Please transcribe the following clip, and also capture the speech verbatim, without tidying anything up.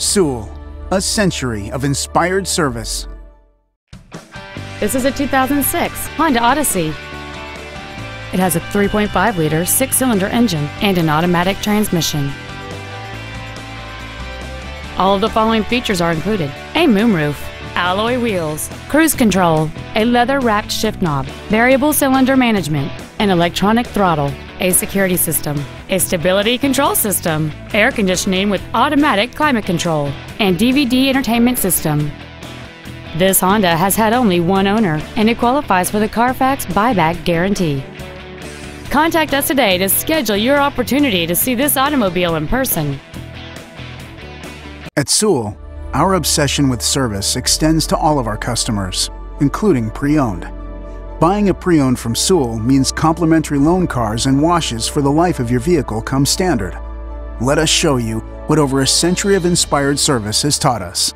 Sewell, a century of inspired service. This is a two thousand six Honda Odyssey. It has a three point five liter six-cylinder engine and an automatic transmission. All of the following features are included: a moonroof, alloy wheels, cruise control, a leather-wrapped shift knob, variable cylinder management, an electronic throttle, a security system, a stability control system, air conditioning with automatic climate control, and D V D entertainment system. This Honda has had only one owner, and it qualifies for the Carfax buyback guarantee. Contact us today to schedule your opportunity to see this automobile in person. At Sewell, our obsession with service extends to all of our customers, including pre-owned. Buying a pre-owned from Sewell means complimentary loan cars and washes for the life of your vehicle come standard. Let us show you what over a century of inspired service has taught us.